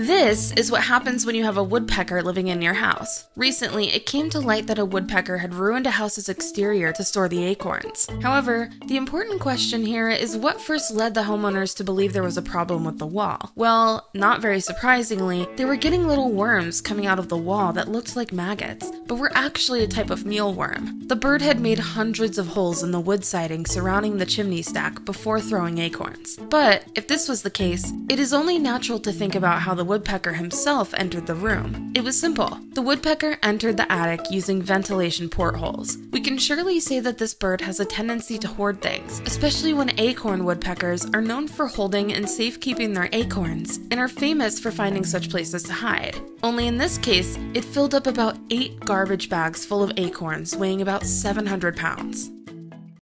This is what happens when you have a woodpecker living in your house. Recently, it came to light that a woodpecker had ruined a house's exterior to store the acorns. However, the important question here is what first led the homeowners to believe there was a problem with the wall? Well, not very surprisingly, they were getting little worms coming out of the wall that looked like maggots, but were actually a type of mealworm. The bird had made hundreds of holes in the wood siding surrounding the chimney stack before throwing acorns. But if this was the case, it is only natural to think about how the woodpecker himself entered the room. It was simple. The woodpecker entered the attic using ventilation portholes. We can surely say that this bird has a tendency to hoard things, especially when acorn woodpeckers are known for holding and safekeeping their acorns and are famous for finding such places to hide. Only in this case, it filled up about 8 garbage bags full of acorns weighing about 700 pounds.